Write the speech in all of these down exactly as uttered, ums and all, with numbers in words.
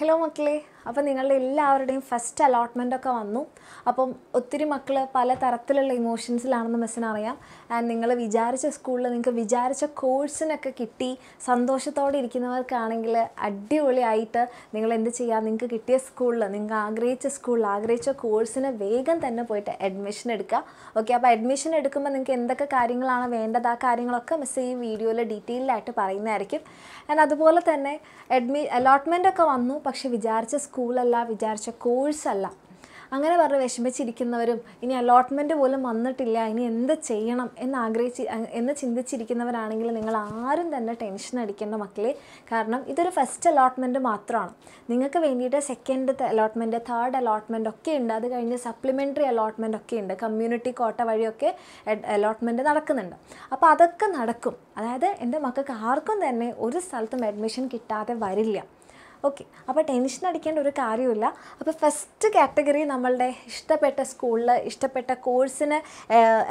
Hello മക്കളെ, അപ്പോൾ നിങ്ങളുടെ എല്ലാവരുടെയും ഫസ്റ്റ് അലോട്ട്മെൻ്റ് ഒക്കെ വന്നു. അപ്പം ഒത്തിരി മക്കൾ പല തരത്തിലുള്ള ഇമോഷൻസിലാണെന്ന് മിസ്സിനറിയാം. ആൻഡ് നിങ്ങൾ വിചാരിച്ച സ്കൂളിൽ നിങ്ങൾക്ക് വിചാരിച്ച കോഴ്സിനൊക്കെ കിട്ടി സന്തോഷത്തോടെ ഇരിക്കുന്നവർക്കാണെങ്കിൽ അടിപൊളിയായിട്ട് നിങ്ങൾ എന്ത് ചെയ്യുക, നിങ്ങൾക്ക് കിട്ടിയ സ്കൂളിൽ നിങ്ങൾക്ക് ആഗ്രഹിച്ച സ്കൂളിൽ ആഗ്രഹിച്ച കോഴ്സിന് വേഗം തന്നെ പോയിട്ട് അഡ്മിഷൻ എടുക്കുക. ഓക്കെ, അപ്പോൾ അഡ്മിഷൻ എടുക്കുമ്പോൾ നിങ്ങൾക്ക് എന്തൊക്കെ കാര്യങ്ങളാണ് വേണ്ടത്, ആ കാര്യങ്ങളൊക്കെ മിസ് ഈ വീഡിയോയിൽ ഡീറ്റെയിലായിട്ട് പറയുന്നതായിരിക്കും. ആൻഡ് അതുപോലെ തന്നെ അഡ്മി അലോട്ട്മെൻറ്റൊക്കെ വന്നു, പക്ഷെ വിചാരിച്ച സ്കൂളല്ല, വിചാരിച്ച കോഴ്സല്ല. അങ്ങനെ പറഞ്ഞ് വിഷമിച്ചിരിക്കുന്നവരും ഇനി അലോട്ട്മെൻറ്റ് പോലും വന്നിട്ടില്ല ഇനി എന്ത് ചെയ്യണം എന്നാഗ്രഹിച്ച് എന്ന് ചിന്തിച്ചിരിക്കുന്നവരാണെങ്കിൽ നിങ്ങൾ ആരും തന്നെ ടെൻഷൻ അടിക്കേണ്ട മക്കളെ. കാരണം ഇതൊരു ഫസ്റ്റ് അലോട്ട്മെൻറ്റ് മാത്രമാണ്. നിങ്ങൾക്ക് വേണ്ടിയിട്ട് സെക്കൻഡ് അലോട്ട്മെൻറ്റ്, തേർഡ് അലോട്ട്മെൻറ്റ് ഒക്കെ ഉണ്ട്. അത് കഴിഞ്ഞ് സപ്ലിമെൻ്ററി അലോട്ട്മെൻറ്റ് ഒക്കെ ഉണ്ട്. കമ്മ്യൂണിറ്റി കോട്ട വഴിയൊക്കെ അലോട്ട്മെൻറ്റ് നടക്കുന്നുണ്ട്. അപ്പോൾ അതൊക്കെ നടക്കും. അതായത് എൻ്റെ മക്കൾക്ക് ആർക്കും തന്നെ ഒരു സ്ഥലത്തും അഡ്മിഷൻ കിട്ടാതെ വരില്ല. ഓക്കെ, അപ്പോൾ ടെൻഷൻ അടിക്കേണ്ട ഒരു കാര്യമില്ല. അപ്പോൾ ഫസ്റ്റ് കാറ്റഗറി നമ്മളുടെ ഇഷ്ടപ്പെട്ട സ്കൂളിൽ ഇഷ്ടപ്പെട്ട കോഴ്സിന്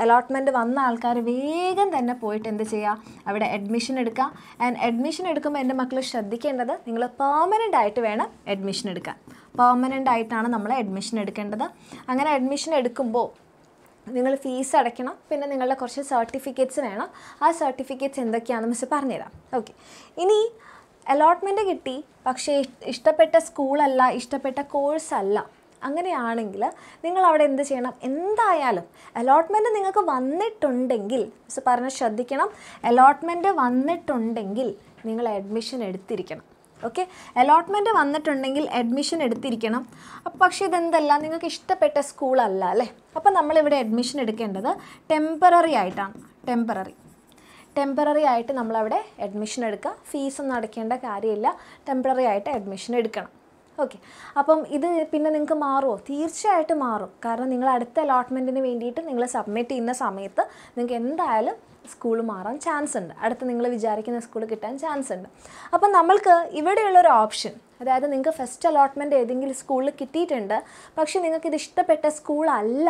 അലോട്ട്മെൻറ്റ് വന്ന ആൾക്കാർ വേഗം തന്നെ പോയിട്ട് എന്ത് ചെയ്യുക, അവിടെ അഡ്മിഷൻ എടുക്കുക. ആൻഡ് അഡ്മിഷൻ എടുക്കുമ്പോൾ എൻ്റെ മക്കൾ ശ്രദ്ധിക്കേണ്ടത്, നിങ്ങൾ പെർമനൻ്റ് ആയിട്ട് വേണം അഡ്മിഷൻ എടുക്കാൻ. പെർമനൻ്റ് ആയിട്ടാണ് നമ്മൾ അഡ്മിഷൻ എടുക്കേണ്ടത്. അങ്ങനെ അഡ്മിഷൻ എടുക്കുമ്പോൾ നിങ്ങൾ ഫീസ് അടയ്ക്കണം. പിന്നെ നിങ്ങളുടെ കുറച്ച് സർട്ടിഫിക്കറ്റ്സ് വേണം. ആ സർട്ടിഫിക്കറ്റ്സ് എന്തൊക്കെയാണെന്ന് മിസ് പറഞ്ഞുതരാം. ഓക്കെ, ഇനി അലോട്ട്മെൻറ്റ് കിട്ടി, പക്ഷേ ഇഷ്ടപ്പെട്ട സ്കൂളല്ല, ഇഷ്ടപ്പെട്ട കോഴ്സല്ല. അങ്ങനെയാണെങ്കിൽ നിങ്ങൾ അവിടെ എന്ത് ചെയ്യണം? എന്തായാലും അലോട്ട്മെൻറ്റ് നിങ്ങൾക്ക് വന്നിട്ടുണ്ടെങ്കിൽ മിസ് പറഞ്ഞ് ശ്രദ്ധിക്കണം, അലോട്ട്മെൻറ്റ് വന്നിട്ടുണ്ടെങ്കിൽ നിങ്ങൾ അഡ്മിഷൻ എടുത്തിരിക്കണം. ഓക്കെ, അലോട്ട്മെൻറ്റ് വന്നിട്ടുണ്ടെങ്കിൽ അഡ്മിഷൻ എടുത്തിരിക്കണം. അപ്പോൾ പക്ഷേ ഇതെന്തല്ല, നിങ്ങൾക്ക് ഇഷ്ടപ്പെട്ട സ്കൂളല്ല അല്ലേ? അപ്പോൾ നമ്മളിവിടെ അഡ്മിഷൻ എടുക്കേണ്ടത് ടെമ്പററി ആയിട്ടാണ്. ടെമ്പററി ടെമ്പററി ആയിട്ട് നമ്മളവിടെ അഡ്മിഷൻ എടുക്കുക. ഫീസൊന്നും അടയ്ക്കേണ്ട കാര്യമില്ല. ടെമ്പററി ആയിട്ട് അഡ്മിഷൻ എടുക്കണം. ഓക്കെ, അപ്പം ഇത് പിന്നെ നിങ്ങൾക്ക് മാറുമോ? തീർച്ചയായിട്ടും മാറും. കാരണം നിങ്ങൾ അടുത്ത അലോട്ട്മെൻറ്റിന് വേണ്ടിയിട്ട് നിങ്ങൾ സബ്മിറ്റ് ചെയ്യുന്ന സമയത്ത് നിങ്ങൾക്ക് എന്തായാലും സ്കൂൾ മാറാൻ ചാൻസ് ഉണ്ട്. അടുത്ത് നിങ്ങൾ വിചാരിക്കുന്ന സ്കൂൾ കിട്ടാൻ ചാൻസ് ഉണ്ട്. അപ്പം നമ്മൾക്ക് ഇവിടെയുള്ളൊരു ഓപ്ഷൻ, അതായത് നിങ്ങൾക്ക് ഫസ്റ്റ് അലോട്ട്മെൻറ്റ് ഏതെങ്കിലും സ്കൂളിൽ കിട്ടിയിട്ടുണ്ട്, പക്ഷേ നിങ്ങൾക്കിത് ഇഷ്ടപ്പെട്ട സ്കൂളല്ല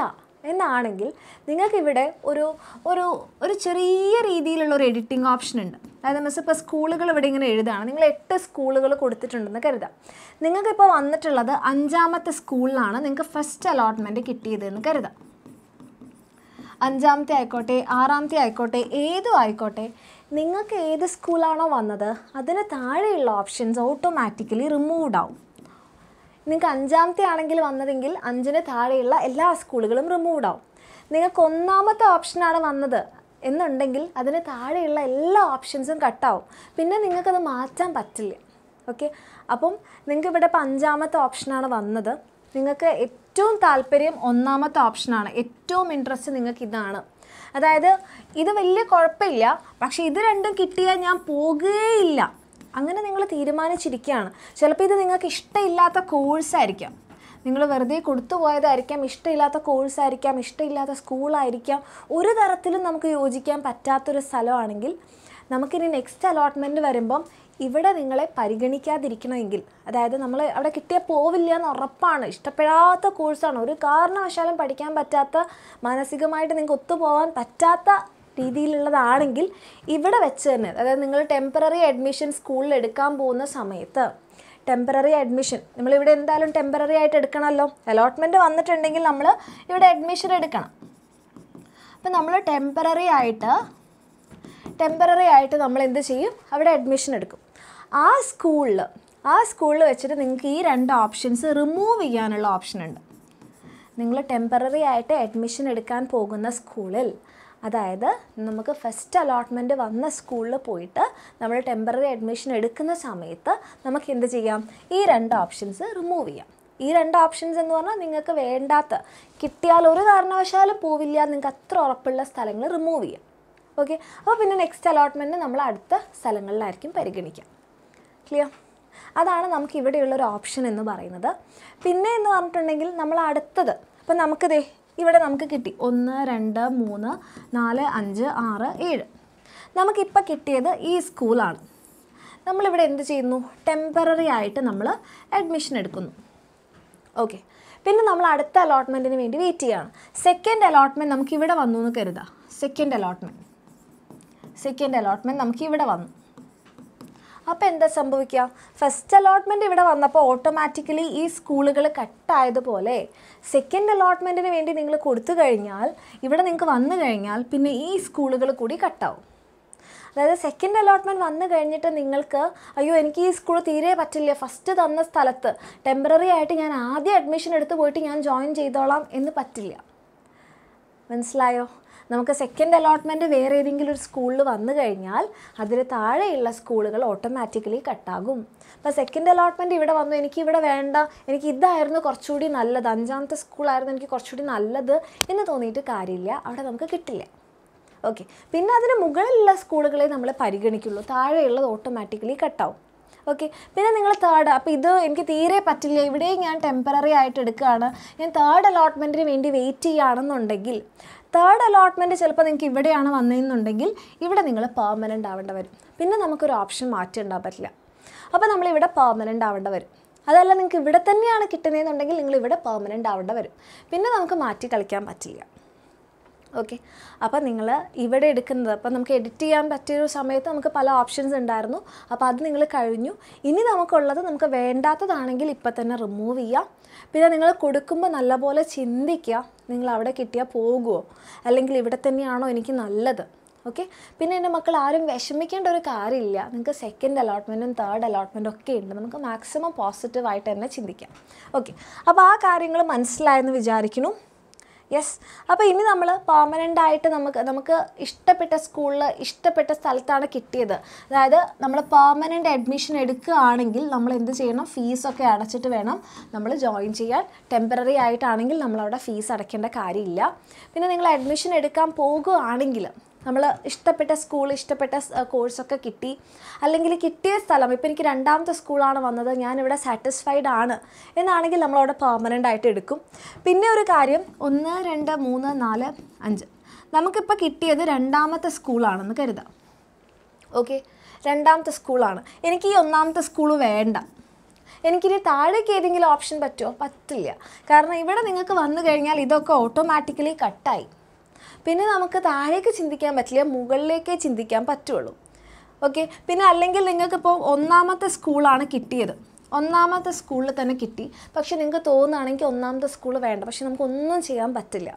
എന്നാണെങ്കിൽ നിങ്ങൾക്കിവിടെ ഒരു ഒരു ഒരു ചെറിയ രീതിയിലുള്ള ഒരു എഡിറ്റിംഗ് ഓപ്ഷൻ ഉണ്ട്. അതായത് മിസ് ഇപ്പോൾ സ്കൂളുകൾ ഇവിടെ ഇങ്ങനെ എഴുതുകയാണ്. നിങ്ങൾ എട്ട് സ്കൂളുകൾ കൊടുത്തിട്ടുണ്ടെന്ന് കരുതാം. നിങ്ങൾക്കിപ്പോൾ വന്നിട്ടുള്ളത് അഞ്ചാമത്തെ സ്കൂളിലാണ് നിങ്ങൾക്ക് ഫസ്റ്റ് അലോട്ട്മെൻറ്റ് കിട്ടിയതെന്ന് കരുതാം. അഞ്ചാമത്തെ ആയിക്കോട്ടെ, ആറാമത്തെ ആയിക്കോട്ടെ, ഏതും ആയിക്കോട്ടെ, നിങ്ങൾക്ക് ഏത് സ്കൂളാണോ വന്നത് അതിന് താഴെയുള്ള ഓപ്ഷൻസ് ഓട്ടോമാറ്റിക്കലി റിമൂവ്ഡ് ആവും. നിങ്ങൾക്ക് അഞ്ചാമത്തെ ആണെങ്കിൽ വന്നതെങ്കിൽ അഞ്ചിന് താഴെയുള്ള എല്ലാ സ്കൂളുകളും റിമൂവ്ഡ് ആവും. നിങ്ങൾക്ക് ഒന്നാമത്തെ ഓപ്ഷനാണ് വന്നത് എന്നുണ്ടെങ്കിൽ അതിന് താഴെയുള്ള എല്ലാ ഓപ്ഷൻസും കട്ടാവും. പിന്നെ നിങ്ങൾക്കത് മാറ്റാൻ പറ്റില്ല. ഓക്കെ, അപ്പം നിങ്ങൾക്ക് ഇവിടെ ഇപ്പോൾ അഞ്ചാമത്തെ ഓപ്ഷനാണ് വന്നത്. നിങ്ങൾക്ക് ഏറ്റവും താല്പര്യം ഒന്നാമത്തെ ഓപ്ഷനാണ്. ഏറ്റവും ഇൻട്രസ്റ്റ് നിങ്ങൾക്ക് ഇതാണ്. അതായത് ഇത് വലിയ കുഴപ്പമില്ല, പക്ഷേ ഇത് രണ്ടും കിട്ടിയാൽ ഞാൻ പോകുകയില്ല. അങ്ങനെ നിങ്ങൾ തീരുമാനിച്ചിരിക്കുകയാണ്. ചിലപ്പോൾ ഇത് നിങ്ങൾക്ക് ഇഷ്ടമില്ലാത്ത കോഴ്സായിരിക്കാം. നിങ്ങൾ വെറുതെ കൊടുത്തു പോയതായിരിക്കാം. ഇഷ്ടമില്ലാത്ത കോഴ്സായിരിക്കാം, ഇഷ്ടമില്ലാത്ത സ്കൂളായിരിക്കാം. ഒരു തരത്തിലും നമുക്ക് യോജിക്കാൻ പറ്റാത്തൊരു സ്ഥലമാണെങ്കിൽ നമുക്കിനി നെക്സ്റ്റ് അലോട്ട്മെൻറ്റ് വരുമ്പം ഇവിടെ നിങ്ങളെ പരിഗണിക്കാതിരിക്കണമെങ്കിൽ, അതായത് നമ്മൾ അവിടെ കിട്ടിയാൽ പോവില്ല എന്ന് ഉറപ്പാണ്, ഇഷ്ടപ്പെടാത്ത കോഴ്സാണ്, ഒരു കാരണവശാലും പഠിക്കാൻ പറ്റാത്ത, മാനസികമായിട്ട് നിങ്ങൾക്ക് ഒത്തുപോകാൻ പറ്റാത്ത രീതിയിലുള്ളതാണെങ്കിൽ ഇവിടെ വെച്ച് തന്നെ, അതായത് നിങ്ങൾ ടെമ്പററി അഡ്മിഷൻ സ്കൂളിൽ എടുക്കാൻ പോകുന്ന സമയത്ത് ടെമ്പററി അഡ്മിഷൻ നമ്മളിവിടെ എന്തായാലും ടെമ്പററി ആയിട്ട് എടുക്കണമല്ലോ. അലോട്ട്മെൻറ്റ് വന്നിട്ടുണ്ടെങ്കിൽ നമ്മൾ ഇവിടെ അഡ്മിഷൻ എടുക്കണം. അപ്പം നമ്മൾ ടെമ്പററി ആയിട്ട് ടെമ്പററി ആയിട്ട് നമ്മൾ എന്ത് ചെയ്യും? അവിടെ അഡ്മിഷൻ എടുക്കും. ആ സ്കൂളിൽ ആ സ്കൂളിൽ വെച്ചിട്ട് നിങ്ങൾക്ക് ഈ രണ്ട് ഓപ്ഷൻസ് റിമൂവ് ചെയ്യാനുള്ള ഓപ്ഷൻ ഉണ്ട്. നിങ്ങൾ ടെമ്പററി ആയിട്ട് അഡ്മിഷൻ എടുക്കാൻ പോകുന്ന സ്കൂളിൽ, അതായത് നമുക്ക് ഫസ്റ്റ് അലോട്ട്മെൻറ്റ് വന്ന സ്കൂളിൽ പോയിട്ട് നമ്മൾ ടെമ്പററി അഡ്മിഷൻ എടുക്കുന്ന സമയത്ത് നമുക്ക് എന്ത് ചെയ്യാം? ഈ രണ്ട് ഓപ്ഷൻസ് റിമൂവ് ചെയ്യാം. ഈ രണ്ട് ഓപ്ഷൻസ് എന്ന് പറഞ്ഞാൽ നിങ്ങൾക്ക് വേണ്ടാത്ത, കിട്ടിയാൽ ഒരു കാരണവശാലും പോവില്ല, നിങ്ങൾക്ക് അത്ര ഉറപ്പുള്ള സ്ഥലങ്ങൾ റിമൂവ് ചെയ്യാം. ഓക്കെ, അപ്പോൾ പിന്നെ നെക്സ്റ്റ് അലോട്ട്മെൻറ്റ് നമ്മൾ അടുത്ത സ്ഥലങ്ങളിലായിരിക്കും പരിഗണിക്കാം. ക്ലിയർ? അതാണ് നമുക്ക് ഇവിടെയുള്ളൊരു ഓപ്ഷൻ എന്ന് പറയുന്നത്. പിന്നെ എന്ന് പറഞ്ഞിട്ടുണ്ടെങ്കിൽ നമ്മൾ അടുത്തത്, അപ്പം നമുക്കിതേ ഇവിടെ നമുക്ക് കിട്ടി ഒന്ന്, രണ്ട്, മൂന്ന്, നാല്, അഞ്ച്, ആറ്, ഏഴ്. നമുക്കിപ്പോൾ കിട്ടിയത് ഈ സ്കൂളാണ്. നമ്മളിവിടെ എന്ത് ചെയ്യുന്നു? ടെമ്പററി ആയിട്ട് നമ്മൾ അഡ്മിഷൻ എടുക്കുന്നു. ഓക്കെ, പിന്നെ നമ്മൾ അടുത്ത അലോട്ട്മെൻറ്റിന് വേണ്ടി വെയിറ്റ് ചെയ്യുകയാണ്. സെക്കൻഡ് അലോട്ട്മെൻറ്റ് നമുക്കിവിടെ വന്നു എന്ന് കരുതാം. സെക്കൻഡ് അലോട്ട്മെൻറ്റ് സെക്കൻഡ് അലോട്ട്മെൻറ്റ് നമുക്കിവിടെ വന്നു. അപ്പോൾ എന്താ സംഭവിക്കുക? ഫസ്റ്റ് അലോട്ട്മെന്റ് ഇവിടെ വന്നപ്പോൾ ഓട്ടോമാറ്റിക്കലി ഈ സ്കൂളുകൾ കട്ട് ആയതുപോലെ സെക്കൻഡ് അലോട്ട്മെന്റിന് വേണ്ടി നിങ്ങൾ കൊടുത്തു കഴിഞ്ഞാൽ, ഇവിടെ നിങ്ങൾക്ക് വന്നു കഴിഞ്ഞാൽ പിന്നെ ഈ സ്കൂളുകൾ കൂടി കട്ടാവും. അതായത് സെക്കൻഡ് അലോട്ട്മെൻറ്റ് വന്നു കഴിഞ്ഞിട്ട് നിങ്ങൾക്ക് അയ്യോ എനിക്ക് ഈ സ്കൂൾ തീരെ പറ്റില്ല, ഫസ്റ്റ് തന്ന സ്ഥലത്ത് ടെമ്പററി ആയിട്ട് ഞാൻ ആദ്യം അഡ്മിഷൻ എടുത്ത് പോയിട്ട് ഞാൻ ജോയിൻ ചെയ്തോളാം എന്ന് പറ്റില്ല. മനസ്സിലായോ? നമുക്ക് സെക്കൻഡ് അലോട്ട്മെൻറ്റ് വേറെ ഏതെങ്കിലും ഒരു സ്കൂളിൽ വന്നു കഴിഞ്ഞാൽ അതിന് താഴെയുള്ള സ്കൂളുകൾ ഓട്ടോമാറ്റിക്കലി കട്ടാകും. അപ്പോൾ സെക്കൻഡ് അലോട്ട്മെൻറ്റ് ഇവിടെ വന്നു, എനിക്കിവിടെ വേണ്ട, എനിക്ക് ഇതായിരുന്നു കുറച്ചുകൂടി നല്ലത്, അഞ്ചാമത്തെ സ്കൂളായിരുന്നു എനിക്ക് കുറച്ചുകൂടി നല്ലത് എന്ന് തോന്നിയിട്ട് കാര്യമില്ല, അവിടെ നമുക്ക് കിട്ടില്ല. ഓക്കെ, പിന്നെ അതിന് മുകളിലുള്ള സ്കൂളുകളെ നമ്മൾ പരിഗണിക്കുള്ളൂ, താഴെയുള്ളത് ഓട്ടോമാറ്റിക്കലി കട്ടാവും. ഓക്കെ, പിന്നെ നിങ്ങൾ തേർഡ്, അപ്പോൾ ഇത് എനിക്ക് തീരെ പറ്റില്ല, ഇവിടെയും ഞാൻ ടെമ്പററി ആയിട്ട് എടുക്കുകയാണ്, ഞാൻ തേർഡ് അലോട്ട്മെൻറ്റിന് വേണ്ടി വെയിറ്റ് ചെയ്യുകയാണെന്നുണ്ടെങ്കിൽ, തേർഡ് അലോട്ട്മെൻറ്റ് ചിലപ്പോൾ നിങ്ങൾക്ക് ഇവിടെയാണ് വന്നതെന്നുണ്ടെങ്കിൽ ഇവിടെ നിങ്ങൾ പെർമനൻ്റ് ആവേണ്ട വരും. പിന്നെ നമുക്കൊരു ഓപ്ഷൻ മാറ്റി ഉണ്ടാകാൻ പറ്റില്ല, അപ്പോൾ നമ്മളിവിടെ പെർമനൻ്റ് ആവേണ്ട വരും. അതല്ല നിങ്ങൾക്ക് ഇവിടെ തന്നെയാണ് കിട്ടുന്നതെന്നുണ്ടെങ്കിൽ നിങ്ങൾ ഇവിടെ പെർമനൻ്റ് ആവേണ്ട വരും. പിന്നെ നമുക്ക് മാറ്റി കളിക്കാൻ പറ്റില്ല. ഓക്കെ, അപ്പോൾ നിങ്ങൾ ഇവിടെ എടുക്കുന്നത്, അപ്പോൾ നമുക്ക് എഡിറ്റ് ചെയ്യാൻ പറ്റിയൊരു സമയത്ത് നമുക്ക് പല ഓപ്ഷൻസ് ഉണ്ടായിരുന്നു, അപ്പോൾ അത് നിങ്ങൾ കഴിഞ്ഞു. ഇനി നമുക്കുള്ളത് നമുക്ക് വേണ്ടാത്തതാണെങ്കിൽ ഇപ്പം തന്നെ റിമൂവ് ചെയ്യാം. പിന്നെ നിങ്ങൾ കൊടുക്കുമ്പോൾ നല്ലപോലെ ചിന്തിക്കുക, നിങ്ങൾ അവിടെ കിട്ടിയാൽ പോകുമോ അല്ലെങ്കിൽ ഇവിടെ തന്നെയാണോ എനിക്ക് നല്ലത്. ഓക്കെ, പിന്നെ എൻ്റെ മക്കൾ ആരും വിഷമിക്കേണ്ട ഒരു കാര്യമില്ല, നിങ്ങൾക്ക് സെക്കൻഡ് അലോട്ട്മെൻറ്റും തേർഡ് അലോട്ട്മെൻറ്റും ഒക്കെ ഉണ്ട്, നമുക്ക് മാക്സിമം പോസിറ്റീവായിട്ട് തന്നെ ചിന്തിക്കാം. ഓക്കെ, അപ്പോൾ ആ കാര്യങ്ങൾ മനസ്സിലായെന്ന് വിചാരിക്കുന്നു. യെസ്, അപ്പോൾ ഇനി നമ്മൾ പെർമനൻ്റ് ആയിട്ട് നമുക്ക് നമുക്ക് ഇഷ്ടപ്പെട്ട സ്കൂളിൽ ഇഷ്ടപ്പെട്ട സ്ഥലത്താണ് കിട്ടിയത്, അതായത് നമ്മൾ പെർമനൻ്റ് അഡ്മിഷൻ എടുക്കുകയാണെങ്കിൽ നമ്മൾ എന്ത് ചെയ്യണം? ഫീസൊക്കെ അടച്ചിട്ട് വേണം നമ്മൾ ജോയിൻ ചെയ്യാൻ. ടെമ്പററി ആയിട്ടാണെങ്കിൽ നമ്മളവിടെ ഫീസ് അടയ്ക്കേണ്ട കാര്യമില്ല. പിന്നെ നിങ്ങൾ അഡ്മിഷൻ എടുക്കാൻ പോകുകയാണെങ്കിൽ നമ്മൾ ഇഷ്ടപ്പെട്ട സ്കൂൾ ഇഷ്ടപ്പെട്ട കോഴ്സൊക്കെ കിട്ടി, അല്ലെങ്കിൽ കിട്ടിയ സ്ഥലം, ഇപ്പോൾ എനിക്ക് രണ്ടാമത്തെ സ്കൂളാണ് വന്നത്, ഞാനിവിടെ സാറ്റിസ്ഫൈഡ് ആണ് എന്നാണെങ്കിൽ നമ്മളവിടെ പെർമനൻ്റ് ആയിട്ട് എടുക്കും. പിന്നെ ഒരു കാര്യം, ഒന്ന് രണ്ട് മൂന്ന് നാല് അഞ്ച്, നമുക്കിപ്പോൾ കിട്ടിയത് രണ്ടാമത്തെ സ്കൂളാണെന്ന് കരുതാം. ഓക്കെ, രണ്ടാമത്തെ സ്കൂളാണ്, എനിക്ക് ഈ ഒന്നാമത്തെ സ്കൂൾ വേണ്ട, എനിക്കിനി താഴേക്ക് ഏതെങ്കിലും ഓപ്ഷൻ പറ്റുമോ? പറ്റില്ല, കാരണം ഇവിടെ നിങ്ങൾക്ക് വന്നു കഴിഞ്ഞാൽ ഇതൊക്കെ ഓട്ടോമാറ്റിക്കലി കട്ടായി. പിന്നെ നമുക്ക് താഴേക്ക് ചിന്തിക്കാൻ പറ്റില്ല, മുകളിലേക്കേ ചിന്തിക്കാൻ പറ്റുള്ളൂ. ഓക്കെ, പിന്നെ അല്ലെങ്കിൽ നിങ്ങൾക്കിപ്പോൾ ഒന്നാമത്തെ സ്കൂളാണ് കിട്ടിയത്, ഒന്നാമത്തെ സ്കൂളിൽ തന്നെ കിട്ടി, പക്ഷെ നിങ്ങൾക്ക് തോന്നുകയാണെങ്കിൽ ഒന്നാമത്തെ സ്കൂൾ വേണ്ട, പക്ഷെ നമുക്കൊന്നും ചെയ്യാൻ പറ്റില്ല,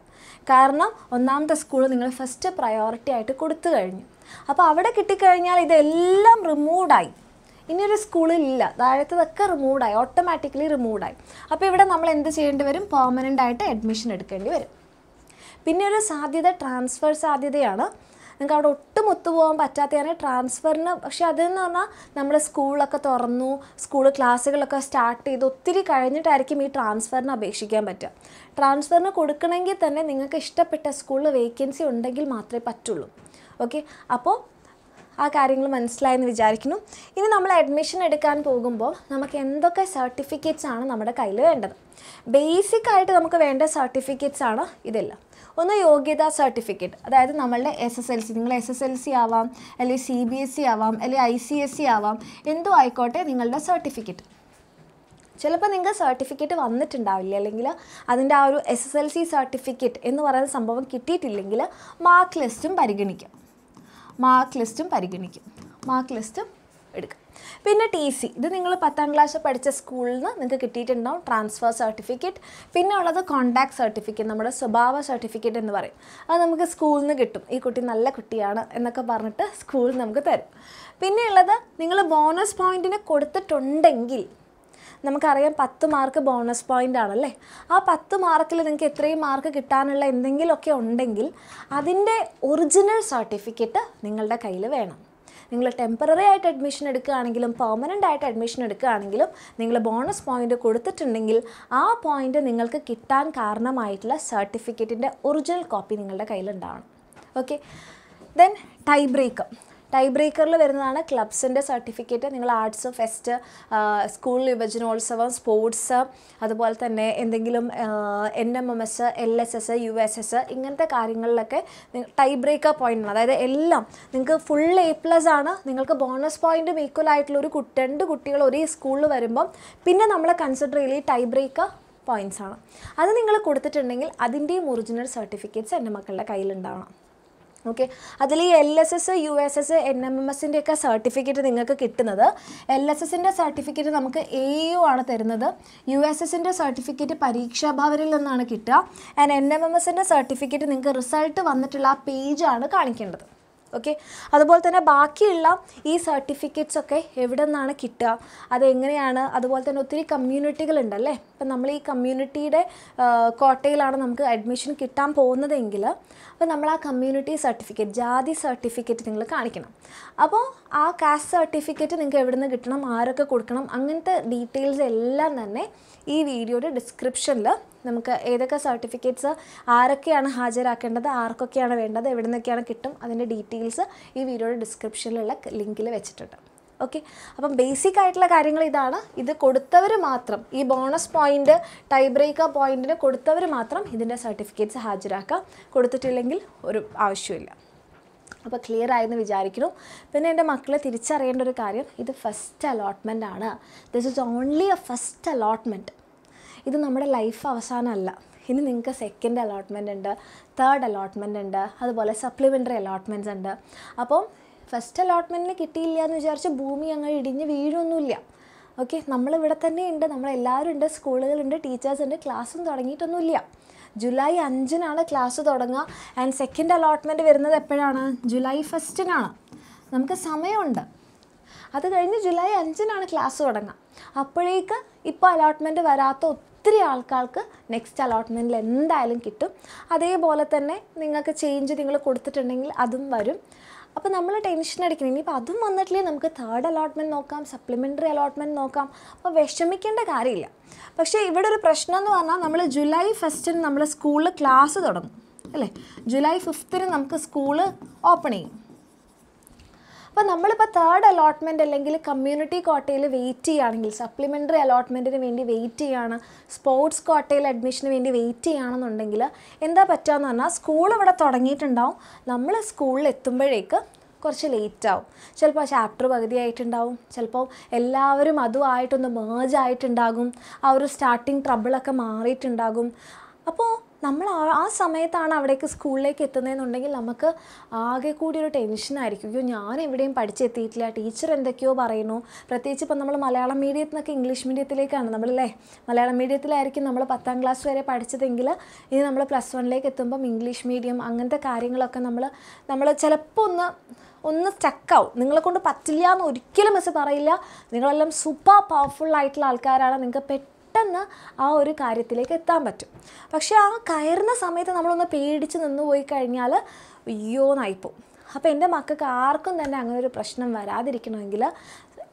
കാരണം ഒന്നാമത്തെ സ്കൂൾ നിങ്ങൾ ഫസ്റ്റ് പ്രയോറിറ്റി ആയിട്ട് കൊടുത്തു കഴിഞ്ഞു. അപ്പോൾ അവിടെ കിട്ടിക്കഴിഞ്ഞാൽ ഇതെല്ലാം റിമൂവായി, ഇനിയൊരു സ്കൂളിലില്ല, താഴത്തതൊക്കെ റിമൂവായി, ഓട്ടോമാറ്റിക്കലി റിമൂവായി. അപ്പോൾ ഇവിടെ നമ്മൾ എന്ത് ചെയ്യേണ്ടി വരും? പെർമനൻ്റ് ആയിട്ട് അഡ്മിഷൻ എടുക്കേണ്ടി വരും. പിന്നെ ഒരു സാധ്യത ട്രാൻസ്ഫർ സാധ്യതയാണ്, നിങ്ങൾക്ക് അവിടെ ഒട്ടും ഒത്തുപോകാൻ പറ്റാത്തതാണ് ട്രാൻസ്ഫറിന്. പക്ഷേ അതെന്ന് പറഞ്ഞാൽ നമ്മുടെ സ്കൂളൊക്കെ തുറന്നു, സ്കൂൾ ക്ലാസ്സുകളൊക്കെ സ്റ്റാർട്ട് ചെയ്ത് ഒത്തിരി കഴിഞ്ഞിട്ടായിരിക്കും ഈ ട്രാൻസ്ഫറിന് അപേക്ഷിക്കാൻ പറ്റുക. ട്രാൻസ്ഫറിന് കൊടുക്കണമെങ്കിൽ തന്നെ നിങ്ങൾക്ക് ഇഷ്ടപ്പെട്ട സ്കൂളിൽ വേക്കൻസി ഉണ്ടെങ്കിൽ മാത്രമേ പറ്റുള്ളൂ. ഓക്കെ, അപ്പോൾ ആ കാര്യങ്ങൾ മനസ്സിലായെന്ന് വിചാരിക്കുന്നു. ഇനി നമ്മൾ അഡ്മിഷൻ എടുക്കാൻ പോകുമ്പോൾ നമുക്ക് എന്തൊക്കെ സർട്ടിഫിക്കറ്റ്സ് ആണ് നമ്മുടെ കയ്യിൽ വേണ്ടത്? ബേസിക്കായിട്ട് നമുക്ക് വേണ്ട സർട്ടിഫിക്കറ്റ്സ് ആണ് ഇതെല്ലാം. ഒന്ന് യോഗ്യതാ സർട്ടിഫിക്കറ്റ്, അതായത് നമ്മളുടെ എസ് എസ് എൽ സി, നിങ്ങൾ എസ് എസ് എൽ സി ആവാം, അല്ലെങ്കിൽ സി ബി എസ് ഇ ആവാം, അല്ലെങ്കിൽ ഐ സി എസ് ഇ ആവാം, എന്തോ ആയിക്കോട്ടെ നിങ്ങളുടെ സർട്ടിഫിക്കറ്റ്. ചിലപ്പോൾ നിങ്ങൾക്ക് സർട്ടിഫിക്കറ്റ് വന്നിട്ടുണ്ടാവില്ല, അല്ലെങ്കിൽ അതിൻ്റെ ആ ഒരു S S L C certificate എന്ന് പറയുന്ന സംഭവം കിട്ടിയിട്ടില്ലെങ്കിൽ മാർക്ക് ലിസ്റ്റും പരിഗണിക്കാം, മാർക്ക് ലിസ്റ്റും പരിഗണിക്കും മാർക്ക് ലിസ്റ്റും എടുക്കാം. പിന്നെ ടി സി, ഇത് നിങ്ങൾ പത്താം ക്ലാസ് പഠിച്ച സ്കൂളിൽ നിന്ന് നിങ്ങൾക്ക് കിട്ടിയിട്ടുണ്ടാവും, ട്രാൻസ്ഫർ സർട്ടിഫിക്കറ്റ്. പിന്നെ ഉള്ളത് കോൺടാക്ട് സർട്ടിഫിക്കറ്റ്, നമ്മുടെ സ്വഭാവ സർട്ടിഫിക്കറ്റ് എന്ന് പറയും, അത് നമുക്ക് സ്കൂളിൽ നിന്ന് കിട്ടും, ഈ കുട്ടി നല്ല കുട്ടിയാണ് എന്നൊക്കെ പറഞ്ഞിട്ട് സ്കൂളിൽ നമുക്ക് തരും. പിന്നെ ഉള്ളത് നിങ്ങൾ ബോണസ് പോയിൻറ്റിന് കൊടുത്തിട്ടുണ്ടെങ്കിൽ, നമുക്കറിയാം പത്ത് മാർക്ക് ബോണസ് പോയിൻ്റ് ആണല്ലേ, ആ പത്ത് മാർക്കിൽ നിങ്ങൾക്ക് എത്രയും മാർക്ക് കിട്ടാനുള്ള എന്തെങ്കിലുമൊക്കെ ഉണ്ടെങ്കിൽ അതിൻ്റെ ഒറിജിനൽ സർട്ടിഫിക്കറ്റ് നിങ്ങളുടെ കയ്യിൽ വേണം. നിങ്ങൾ ടെമ്പററി ആയിട്ട് അഡ്മിഷൻ എടുക്കുകയാണെങ്കിലും പെർമനൻ്റ് ആയിട്ട് അഡ്മിഷൻ എടുക്കുകയാണെങ്കിലും നിങ്ങൾ ബോണസ് പോയിൻ്റ് കൊടുത്തിട്ടുണ്ടെങ്കിൽ ആ പോയിൻ്റ് നിങ്ങൾക്ക് കിട്ടാൻ കാരണമായിട്ടുള്ള സർട്ടിഫിക്കറ്റിൻ്റെ ഒറിജിനൽ കോപ്പി നിങ്ങളുടെ കയ്യിലുണ്ടാവണം. Okay, then tie breaker, tie ബ്രേക്കറിൽ വരുന്നതാണ് ക്ലബ്സിൻ്റെ സർട്ടിഫിക്കറ്റ്. നിങ്ങൾ ആർട്സ് ഫെസ്റ്റ്, സ്കൂൾ യുവജനോത്സവം, സ്പോർട്സ്, അതുപോലെ തന്നെ എന്തെങ്കിലും N M M S, L S S, U S S, ഇങ്ങനത്തെ കാര്യങ്ങളിലൊക്കെ ടൈ ബ്രേക്കർ പോയിൻ്റ് ആണ്. അതായത് എല്ലാം നിങ്ങൾക്ക് ഫുൾ എ പ്ലസ് ആണ്, നിങ്ങൾക്ക് ബോണസ് പോയിൻറ്റും ഈക്വൽ ആയിട്ടുള്ള ഒരു കുട്ടി രണ്ട് കുട്ടികൾ ഒരേ സ്കൂളിൽ വരുമ്പം പിന്നെ നമ്മൾ കൺസിഡർ ചെയ്യൽ ഈ ടൈ ബ്രേക്കർ പോയിൻറ്റ്സ് ആണ്. അത് നിങ്ങൾ കൊടുത്തിട്ടുണ്ടെങ്കിൽ അതിൻ്റെയും ഒറിജിനൽ സർട്ടിഫിക്കറ്റ്സ് എൻ്റെ മക്കളുടെ കയ്യിലുണ്ടാവണം. ഓക്കെ. അതിൽ L S S U S S N M M എസിൻ്റെയൊക്കെ സർട്ടിഫിക്കറ്റ് നിങ്ങൾക്ക് കിട്ടുന്നത്, എൽ എസ് എസിൻ്റെ സർട്ടിഫിക്കറ്റ് നമുക്ക് എ യു ആണ് തരുന്നത്, യു എസ് എസിൻ്റെ സർട്ടിഫിക്കറ്റ് പരീക്ഷാഭവനിൽ നിന്നാണ് കിട്ടുക, ആൻഡ് എൻ എം എം എസിൻ്റെ സർട്ടിഫിക്കറ്റ് നിങ്ങൾക്ക് റിസൾട്ട് വന്നിട്ടുള്ള ആ പേജാണ് കാണിക്കേണ്ടത്. ഓക്കെ. അതുപോലെ തന്നെ ബാക്കിയുള്ള ഈ സർട്ടിഫിക്കറ്റ്സൊക്കെ എവിടെ നിന്നാണ് കിട്ടുക, അതെങ്ങനെയാണ്, അതുപോലെ തന്നെ ഒത്തിരി കമ്മ്യൂണിറ്റികളുണ്ടല്ലേ, അപ്പം നമ്മൾ ഈ കമ്മ്യൂണിറ്റിയുടെ കോട്ടയിലാണ് നമുക്ക് അഡ്മിഷൻ കിട്ടാൻ പോകുന്നതെങ്കിൽ അപ്പോൾ നമ്മൾ ആ കമ്മ്യൂണിറ്റി സർട്ടിഫിക്കറ്റ്, ജാതി സർട്ടിഫിക്കറ്റ് നിങ്ങൾ കാണിക്കണം. അപ്പോൾ ആ കാസ്റ്റ് സർട്ടിഫിക്കറ്റ് നിങ്ങൾക്ക് എവിടെ നിന്ന് കിട്ടണം, ആരൊക്കെ കൊടുക്കണം, അങ്ങനത്തെ ഡീറ്റെയിൽസ് എല്ലാം തന്നെ ഈ വീഡിയോയുടെ ഡിസ്ക്രിപ്ഷനിൽ നമുക്ക് ഏതൊക്കെ സർട്ടിഫിക്കറ്റ്സ് ആരൊക്കെയാണ് ഹാജരാക്കേണ്ടത്, ആർക്കൊക്കെയാണ് വേണ്ടത്, എവിടെ നിന്നൊക്കെയാണ് കിട്ടും, അതിൻ്റെ ഡീറ്റെയിൽസ് ഈ വീഡിയോയുടെ ഡിസ്ക്രിപ്ഷനിലുള്ള ലിങ്കിൽ വെച്ചിട്ടുണ്ട്. ഓക്കെ. അപ്പം ബേസിക് ആയിട്ടുള്ള കാര്യങ്ങൾ ഇതാണ്. ഇത് കൊടുത്തവർ മാത്രം, ഈ ബോണസ് പോയിൻറ്റ് ടൈ ബ്രേക്കർ പോയിൻറ്റിന് കൊടുത്തവർ മാത്രം ഇതിൻ്റെ സർട്ടിഫിക്കറ്റ്സ് ഹാജരാക്കാം, കൊടുത്തിട്ടില്ലെങ്കിൽ ഒരു ആവശ്യമില്ല. അപ്പോൾ ക്ലിയർ ആയെന്ന് വിചാരിക്കുന്നു. പിന്നെ എൻ്റെ മക്കളെ തിരിച്ചറിയേണ്ട ഒരു കാര്യം, ഇത് ഫസ്റ്റ് അലോട്ട്മെൻ്റ് ആണ്. This is only a first allotment. ഇത് നമ്മുടെ ലൈഫ് അവസാനമല്ല. ഇനി നിങ്ങൾക്ക് സെക്കൻഡ് അലോട്ട്മെൻ്റ് ഉണ്ട്, തേർഡ് അലോട്ട്മെൻ്റ് ഉണ്ട്, അതുപോലെ സപ്ലിമെൻ്ററി അലോട്ട്മെൻറ്റ്സ് ഉണ്ട്. അപ്പം ഫസ്റ്റ് അലോട്ട്മെൻറ്റിന് കിട്ടിയില്ല എന്ന് വിചാരിച്ച് ഭൂമി അങ്ങനെ ഇടിഞ്ഞ് വീഴൊന്നുമില്ല. ഓക്കെ. നമ്മളിവിടെ തന്നെ ഉണ്ട്, നമ്മളെല്ലാവരും ഉണ്ട്, സ്കൂളുകളുണ്ട്, ടീച്ചേഴ്സ് ഉണ്ട്, ക്ലാസ്സും തുടങ്ങിയിട്ടൊന്നുമില്ല. ജൂലൈ അഞ്ചിനാണ് ക്ലാസ് തുടങ്ങുക, ആൻഡ് സെക്കൻഡ് അലോട്ട്മെൻറ്റ് വരുന്നത് എപ്പോഴാണ്, ജൂലൈ ഫസ്റ്റിനാണ്. നമുക്ക് സമയമുണ്ട്. അത് കഴിഞ്ഞ് ജൂലൈ അഞ്ചിനാണ് ക്ലാസ് തുടങ്ങുക. അപ്പോഴേക്ക് ഇപ്പോൾ അലോട്ട്മെൻറ്റ് വരാത്ത ഒത്തിരി ആൾക്കാർക്ക് നെക്സ്റ്റ് അലോട്ട്മെൻറ്റിൽ എന്തായാലും കിട്ടും. അതേപോലെ തന്നെ നിങ്ങൾക്ക് ചേഞ്ച് നിങ്ങൾ കൊടുത്തിട്ടുണ്ടെങ്കിൽ അതും വരും. അപ്പോൾ നമ്മൾ ടെൻഷൻ അടിക്കണം. ഇനിയിപ്പോൾ അതും വന്നിട്ടില്ലേ നമുക്ക് തേർഡ് അലോട്ട്മെൻറ്റ് നോക്കാം, സപ്ലിമെൻ്ററി അലോട്ട്മെൻറ്റ് നോക്കാം. അപ്പോൾ വിഷമിക്കേണ്ട കാര്യമില്ല. പക്ഷേ ഇവിടെ ഒരു പ്രശ്നം എന്ന് പറഞ്ഞാൽ, നമ്മൾ ജൂലൈ ഫസ്റ്റിന് നമ്മൾ സ്കൂളിൽ ക്ലാസ് തുടങ്ങും അല്ലേ, ജൂലൈ ഫിഫ്ത്തിന് നമുക്ക് സ്കൂള് ഓപ്പൺ ചെയ്യും. അപ്പോൾ നമ്മളിപ്പോൾ തേർഡ് അലോട്ട്മെൻറ്റ് അല്ലെങ്കിൽ കമ്മ്യൂണിറ്റി കോട്ടയിൽ വെയിറ്റ് ചെയ്യുകയാണെങ്കിൽ, സപ്ലിമെൻ്ററി അലോട്ട്മെൻറ്റിന് വേണ്ടി വെയിറ്റ് ചെയ്യുകയാണ്, സ്പോർട്സ് കോട്ടയിൽ അഡ്മിഷന് വേണ്ടി വെയിറ്റ് ചെയ്യുകയാണെന്നുണ്ടെങ്കിൽ എന്താ പറ്റുകയെന്ന് പറഞ്ഞാൽ, സ്കൂൾ ഇവിടെ തുടങ്ങിയിട്ടുണ്ടാവും, നമ്മൾ സ്കൂളിൽ എത്തുമ്പോഴേക്ക് കുറച്ച് ലേറ്റാവും. ചിലപ്പോൾ ചാപ്റ്റർ പകുതിയായിട്ടുണ്ടാവും, ചിലപ്പോൾ എല്ലാവരും അതുമായിട്ടൊന്ന് മേജ് ആയിട്ടുണ്ടാകും, ആ ഒരു സ്റ്റാർട്ടിങ് ട്രബിളൊക്കെ മാറിയിട്ടുണ്ടാകും. അപ്പോൾ നമ്മൾ ആ സമയത്താണ് അവിടേക്ക് സ്കൂളിലേക്ക് എത്തുന്നതെന്നുണ്ടെങ്കിൽ നമുക്ക് ആകെ കൂടി ഒരു ടെൻഷനായിരിക്കും. അയ്യോ, ഞാൻ എവിടെയും പഠിച്ചെത്തിയിട്ടില്ല, ടീച്ചർ എന്തൊക്കെയോ പറയുന്നു. പ്രത്യേകിച്ച് ഇപ്പം നമ്മൾ മലയാളം മീഡിയത്തിൽ നിന്നൊക്കെ ഇംഗ്ലീഷ് മീഡിയത്തിലേക്കാണ് നമ്മളല്ലേ, മലയാളം മീഡിയത്തിലായിരിക്കും നമ്മൾ പത്താം ക്ലാസ് വരെ പഠിച്ചതെങ്കിൽ ഇനി നമ്മൾ പ്ലസ് വണ്ണിലേക്ക് എത്തുമ്പം ഇംഗ്ലീഷ് മീഡിയം അങ്ങനത്തെ കാര്യങ്ങളൊക്കെ നമ്മൾ നമ്മൾ ചിലപ്പോൾ ഒന്ന് ഒന്ന് സ്റ്റക്കാവും. നിങ്ങളെക്കൊണ്ട് പറ്റില്ല എന്ന് ഒരിക്കലും മിസ് പറയില്ല. നിങ്ങളെല്ലാം സൂപ്പർ പവർഫുള്ളായിട്ടുള്ള ആൾക്കാരാണ്, നിങ്ങൾക്ക് പെട്ടെന്ന് പെട്ടെന്ന് ആ ഒരു കാര്യത്തിലേക്ക് എത്താൻ പറ്റും. പക്ഷേ ആ കയറുന്ന സമയത്ത് നമ്മളൊന്ന് പേടിച്ച് നിന്ന് പോയി കഴിഞ്ഞാൽ അയ്യോന്നായിപ്പോവും. അപ്പോൾ എൻ്റെ മക്കൾക്ക് ആർക്കും തന്നെ അങ്ങനെ ഒരു പ്രശ്നം വരാതിരിക്കണമെങ്കിൽ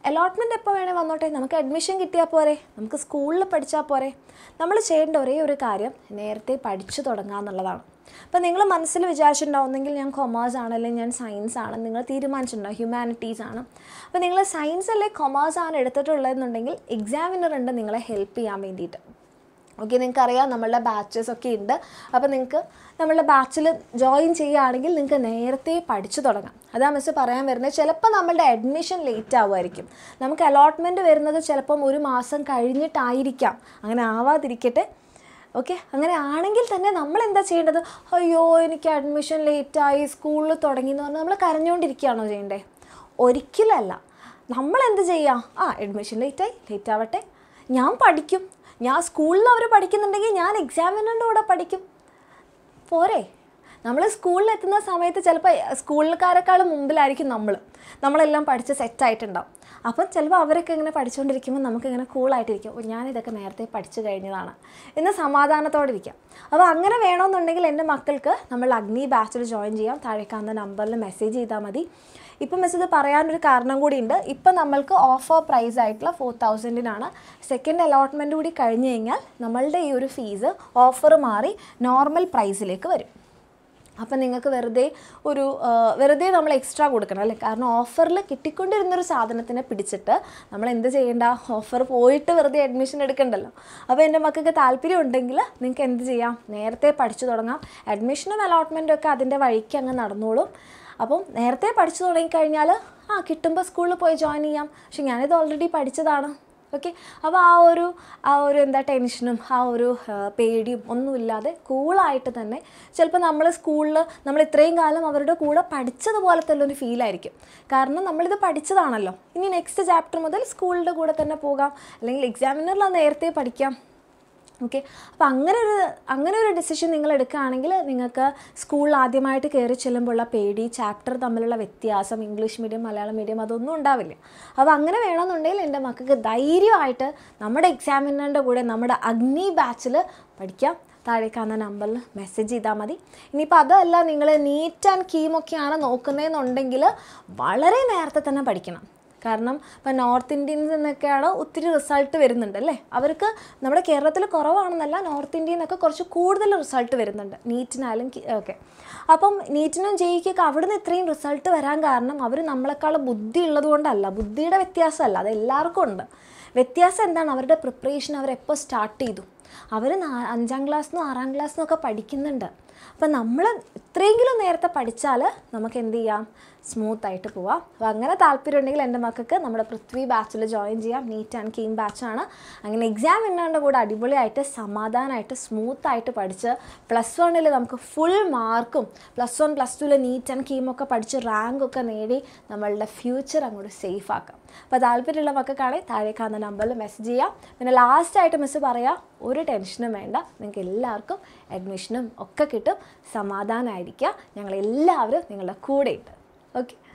അലോട്ട്മെൻറ്റ് എപ്പോൾ വേണേൽ വന്നോട്ടെ, നമുക്ക് അഡ്മിഷൻ കിട്ടിയാൽ പോരെ, നമുക്ക് സ്കൂളിൽ പഠിച്ചാൽ പോരെ. നമ്മൾ ചെയ്യേണ്ട ഒരേ ഒരു കാര്യം നേരത്തെ പഠിച്ചു തുടങ്ങുക എന്നുള്ളതാണ്. അപ്പോൾ നിങ്ങൾ മനസ്സിൽ വിചാരിച്ചിട്ടുണ്ടാവുന്നെങ്കിൽ ഞാൻ കൊമേഴ്സ് ആണ് അല്ലെങ്കിൽ ഞാൻ സയൻസ് ആണ്, നിങ്ങൾ തീരുമാനിച്ചിട്ടുണ്ടാവും ഹ്യൂമാനിറ്റീസ് ആണ്. അപ്പോൾ നിങ്ങൾ സയൻസ് അല്ലെങ്കിൽ കൊമേഴ്സ് ആണ് എടുത്തിട്ടുള്ളതെന്നുണ്ടെങ്കിൽ എക്സാമിനർ ഉണ്ട് നിങ്ങളെ ഹെൽപ്പ് ചെയ്യാൻ വേണ്ടിയിട്ട്. ഓക്കെ. നിങ്ങൾക്കറിയാം നമ്മളുടെ ബാച്ചസ് ഒക്കെ ഉണ്ട്. അപ്പോൾ നിങ്ങൾക്ക് നമ്മളുടെ ബാച്ചിൽ ജോയിൻ ചെയ്യുകയാണെങ്കിൽ നിങ്ങൾക്ക് നേരത്തെ പഠിച്ചു തുടങ്ങാം. അതാ മിസ് പറയാൻ വരുന്നത്, ചിലപ്പോൾ നമ്മളുടെ അഡ്മിഷൻ ലേറ്റ് ആവുമായിരിക്കും, നമുക്ക് അലോട്ട്മെൻറ്റ് വരുന്നത് ചിലപ്പം ഒരു മാസം കഴിഞ്ഞിട്ടായിരിക്കാം, അങ്ങനെ ആവാതിരിക്കട്ടെ. ഓക്കെ. അങ്ങനെ ആണെങ്കിൽ തന്നെ നമ്മൾ എന്താ ചെയ്യേണ്ടത്, അയ്യോ എനിക്ക് അഡ്മിഷൻ ലേറ്റായി സ്കൂളിൽ തുടങ്ങി എന്ന് പറഞ്ഞാൽ നമ്മൾ കരഞ്ഞുകൊണ്ടിരിക്കുകയാണോ ചെയ്യേണ്ടത്? ഒരിക്കലല്ല. നമ്മളെന്ത് ചെയ്യാം, ആ അഡ്മിഷൻ ലേറ്റായി, ലേറ്റ് ആവട്ടെ, ഞാൻ പഠിക്കും, ഞാൻ സ്കൂളിൽ അവർ പഠിക്കുന്നുണ്ടെങ്കിൽ ഞാൻ എക്സാമിനറിൻ്റെ കൂടെ പഠിക്കും, പോരെ. നമ്മൾ സ്കൂളിലെത്തുന്ന സമയത്ത് ചിലപ്പോൾ സ്കൂളുകാരെക്കാൾ മുമ്പിലായിരിക്കും നമ്മൾ, നമ്മളെല്ലാം പഠിച്ച് സെറ്റായിട്ടുണ്ടാവും. അപ്പം ചിലപ്പോൾ അവരൊക്കെ ഇങ്ങനെ പഠിച്ചുകൊണ്ടിരിക്കുമ്പോൾ നമുക്കിങ്ങനെ കൂളായിട്ടിരിക്കും, ഓ ഞാനിതൊക്കെ നേരത്തെ പഠിച്ചു കഴിഞ്ഞതാണ് എന്ന് സമാധാനത്തോടെ ഇരിക്കാം. അപ്പോൾ അങ്ങനെ വേണമെന്നുണ്ടെങ്കിൽ എൻ്റെ മക്കൾക്ക് നമ്മൾ അഗ്നി ബാച്ചിൽ ജോയിൻ ചെയ്യാം. താഴേക്കാവുന്ന നമ്പറിൽ മെസ്സേജ് ചെയ്താൽ മതി. ഇപ്പം മിസ് ഇത് പറയാനൊരു കാരണം കൂടിയുണ്ട്. ഇപ്പം നമ്മൾക്ക് ഓഫർ പ്രൈസ് ആയിട്ടുള്ള ഫോർ തൗസൻഡിനാണ്. സെക്കൻഡ് അലോട്ട്മെൻറ്റ് കൂടി കഴിഞ്ഞ് കഴിഞ്ഞാൽ നമ്മളുടെ ഈ ഒരു ഫീസ് ഓഫർ മാറി നോർമൽ പ്രൈസിലേക്ക് വരും. അപ്പം നിങ്ങൾക്ക് വെറുതെ ഒരു വെറുതെ നമ്മൾ എക്സ്ട്രാ കൊടുക്കണം അല്ലേ, കാരണം ഓഫറിൽ കിട്ടിക്കൊണ്ടിരുന്നൊരു സാധനത്തിനെ പിടിച്ചിട്ട് നമ്മൾ എന്ത് ചെയ്യേണ്ട, ഓഫർ പോയിട്ട് വെറുതെ അഡ്മിഷൻ എടുക്കണ്ടല്ലോ. അപ്പോൾ എൻ്റെ മക്കൾക്ക് താല്പര്യം ഉണ്ടെങ്കിൽ നിങ്ങൾക്ക് എന്ത് ചെയ്യാം, നേരത്തെ പഠിച്ചു തുടങ്ങാം. അഡ്മിഷനും അലോട്ട്മെൻറ്റും ഒക്കെ അതിൻ്റെ വഴിക്ക് അങ്ങ് നടന്നോളും. അപ്പം നേരത്തെ പഠിച്ചു തുടങ്ങിക്കഴിഞ്ഞാൽ ആ കിട്ടുമ്പോൾ സ്കൂളിൽ പോയി ജോയിൻ ചെയ്യാം. പക്ഷെ ഞാനിത് ഓൾറെഡി പഠിച്ചതാണ്, ഓക്കെ. അപ്പോൾ ആ ഒരു ആ ഒരു എന്താ ടെൻഷനും ആ ഒരു പേടിയും ഒന്നുമില്ലാതെ കൂളായിട്ട് തന്നെ ചിലപ്പോൾ നമ്മൾ സ്കൂളിൽ നമ്മൾ ഇത്രയും കാലം അവരുടെ കൂടെ പഠിച്ചതുപോലത്തെ ഉള്ളൊരു ഫീലായിരിക്കും. കാരണം നമ്മളിത് പഠിച്ചതാണല്ലോ, ഇനി നെക്സ്റ്റ് ചാപ്റ്റർ മുതൽ സ്കൂളിൻ്റെ കൂടെ തന്നെ പോകാം, അല്ലെങ്കിൽ എക്സാമിനറിൽ നേരത്തെ പഠിക്കാം. ഓക്കെ. അപ്പോൾ അങ്ങനെ ഒരു അങ്ങനെ ഒരു ഡിസിഷൻ നിങ്ങൾ എടുക്കുകയാണെങ്കിൽ നിങ്ങൾക്ക് സ്കൂളിൽ ആദ്യമായിട്ട് കയറി ചെല്ലുമ്പോഴുള്ള പേടി, ചാപ്റ്റർ തമ്മിലുള്ള വ്യത്യാസം, ഇംഗ്ലീഷ് മീഡിയം മലയാളം മീഡിയം അതൊന്നും ഉണ്ടാവില്ല. അപ്പോൾ അങ്ങനെ വേണമെന്നുണ്ടെങ്കിൽ എൻ്റെ മക്കൾക്ക് ധൈര്യമായിട്ട് നമ്മുടെ എക്സാമിനറിൻ്റെ കൂടെ നമ്മുടെ അഗ്നി ബാച്ചിൽ പഠിക്കാം. താഴെ കാണുന്ന നമ്പറിൽ മെസ്സേജ് ചെയ്താൽ മതി. ഇനിയിപ്പോൾ അതല്ല, നിങ്ങൾ നീറ്റ് ആൻഡ് കീമൊക്കെയാണ് നോക്കുന്നതെന്നുണ്ടെങ്കിൽ വളരെ നേരത്തെ തന്നെ പഠിക്കണം. കാരണം ഇപ്പോൾ നോർത്ത് ഇന്ത്യൻസ് എന്നൊക്കെയാണ് ഒത്തിരി റിസൾട്ട് വരുന്നുണ്ട് അല്ലേ, അവർക്ക് നമ്മുടെ കേരളത്തിൽ കുറവാണെന്നല്ല, നോർത്ത് ഇന്ത്യയിൽ നിന്നൊക്കെ കുറച്ച് കൂടുതൽ റിസൾട്ട് വരുന്നുണ്ട് നീറ്റിനായാലും ഒക്കെ. അപ്പം നീറ്റിനും ജയിക്കൊക്കെ അവിടുന്ന് ഇത്രയും റിസൾട്ട് വരാൻ കാരണം അവർ നമ്മളെക്കാൾ ബുദ്ധി ഉള്ളത് കൊണ്ടല്ല, ബുദ്ധിയുടെ വ്യത്യാസമല്ല, അത് എല്ലാവർക്കും ഉണ്ട്. വ്യത്യാസം എന്താണ്, അവരുടെ പ്രിപ്പറേഷൻ അവരെപ്പോൾ സ്റ്റാർട്ട് ചെയ്തു, അവർ അഞ്ചാം ക്ലാസ്സിൽ നിന്നും ആറാം ക്ലാസ്സിൽ നിന്നൊക്കെ പഠിക്കുന്നുണ്ട്. അപ്പം നമ്മൾ ഇത്രയെങ്കിലും നേരത്തെ പഠിച്ചാൽ നമുക്ക് എന്ത് ചെയ്യാം, സ്മൂത്തായിട്ട് പോവാം. അപ്പോൾ അങ്ങനെ താല്പര്യം ഉണ്ടെങ്കിൽ എൻ്റെ മക്കൾക്ക് നമ്മുടെ പൃഥ്വി ബാച്ചിൽ ജോയിൻ ചെയ്യാം. നീറ്റ് ആൻഡ് കീം ബാച്ചാണ്. അങ്ങനെ എക്സാം വിന്നറിൻ്റെ കൂടെ അടിപൊളിയായിട്ട് സമാധാനമായിട്ട് സ്മൂത്തായിട്ട് പഠിച്ച് പ്ലസ് വണ്ണിൽ നമുക്ക് ഫുൾ മാർക്കും പ്ലസ് വൺ പ്ലസ് ടുവിൽ നീറ്റ് ആൻഡ് കീമൊക്കെ പഠിച്ച് റാങ്കൊക്കെ നേടി നമ്മളുടെ ഫ്യൂച്ചർ അങ്ങോട്ട് സേഫ് ആക്കാം. അപ്പോൾ താല്പര്യമുള്ള മക്കൾക്കാണെങ്കിൽ താഴെ കാണുന്ന നമ്പറിൽ മെസ്സേജ് ചെയ്യാം. പിന്നെ ലാസ്റ്റായിട്ട് മിസ്സ് പറയാം, ഒരു ടെൻഷനും വേണ്ട, നിങ്ങൾക്ക് എല്ലാവർക്കും അഡ്മിഷനും ഒക്കെ കിട്ടും, സമാധാനമായിരിക്കുക, ഞങ്ങളെല്ലാവരും നിങ്ങളുടെ കൂടെയുണ്ട്. ഓക്കെ.